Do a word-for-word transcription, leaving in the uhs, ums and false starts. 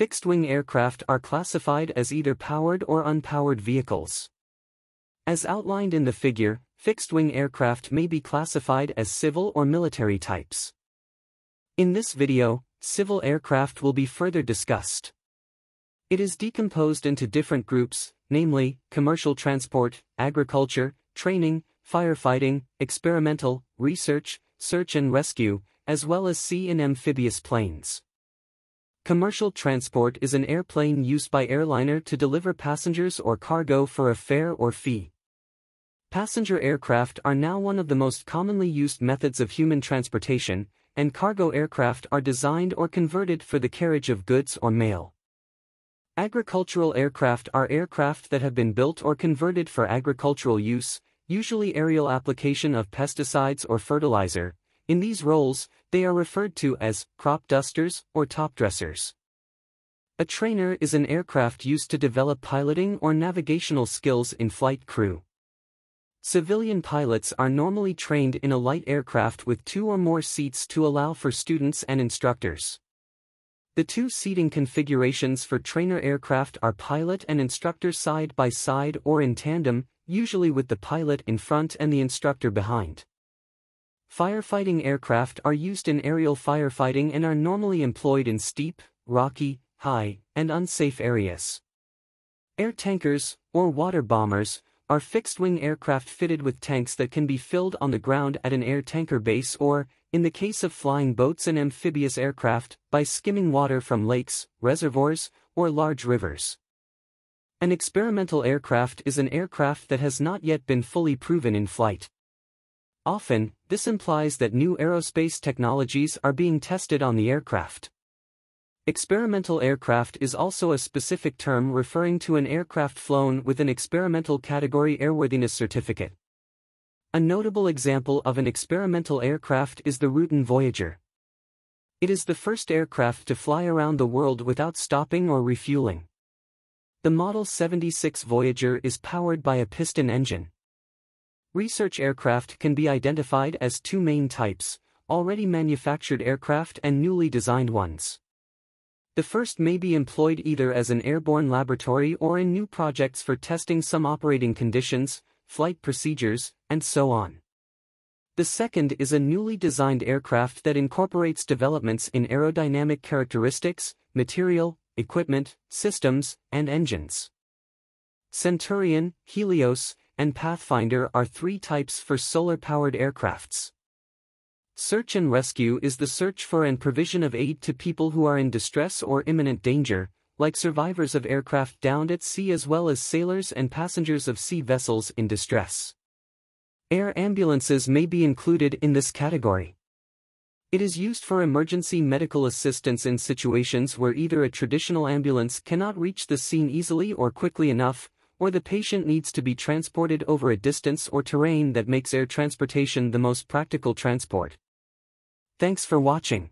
fixed-wing aircraft are classified as either powered or unpowered vehicles. As outlined in the figure, fixed-wing aircraft may be classified as civil or military types. In this video, civil aircraft will be further discussed. It is decomposed into different groups, namely, commercial transport, agriculture, training, firefighting, experimental, research, search and rescue, as well as sea and amphibious planes. Commercial transport is an airplane used by airliner to deliver passengers or cargo for a fare or fee. Passenger aircraft are now one of the most commonly used methods of human transportation, and cargo aircraft are designed or converted for the carriage of goods or mail. Agricultural aircraft are aircraft that have been built or converted for agricultural use, usually aerial application of pesticides or fertilizer. In these roles, they are referred to as crop dusters or topdressers. A trainer is an aircraft used to develop piloting or navigational skills in flight crew. Civilian pilots are normally trained in a light aircraft with two or more seats to allow for students and instructors. The two seating configurations for trainer aircraft are pilot and instructor side by side or in tandem, usually with the pilot in front and the instructor behind. Firefighting aircraft are used in aerial firefighting and are normally employed in steep, rocky, high, and unsafe areas. Air tankers, or water bombers, are fixed-wing aircraft fitted with tanks that can be filled on the ground at an air tanker base or, in the case of flying boats and amphibious aircraft, by skimming water from lakes, reservoirs, or large rivers. An experimental aircraft is an aircraft that has not yet been fully proven in flight. Often, this implies that new aerospace technologies are being tested on the aircraft. Experimental aircraft is also a specific term referring to an aircraft flown with an experimental category airworthiness certificate. A notable example of an experimental aircraft is the Rutan Voyager. It is the first aircraft to fly around the world without stopping or refueling. The Model seventy-six Voyager is powered by a piston engine. Research aircraft can be identified as two main types, already manufactured aircraft and newly designed ones. The first may be employed either as an airborne laboratory or in new projects for testing some operating conditions, flight procedures, and so on. The second is a newly designed aircraft that incorporates developments in aerodynamic characteristics, material, equipment, systems, and engines. Centurion, Helios, and Pathfinder are three types for solar-powered aircrafts. Search and rescue is the search for and provision of aid to people who are in distress or imminent danger, like survivors of aircraft downed at sea as well as sailors and passengers of sea vessels in distress. Air ambulances may be included in this category. It is used for emergency medical assistance in situations where either a traditional ambulance cannot reach the scene easily or quickly enough, or the patient needs to be transported over a distance or terrain that makes air transportation the most practical transport. Thanks for watching.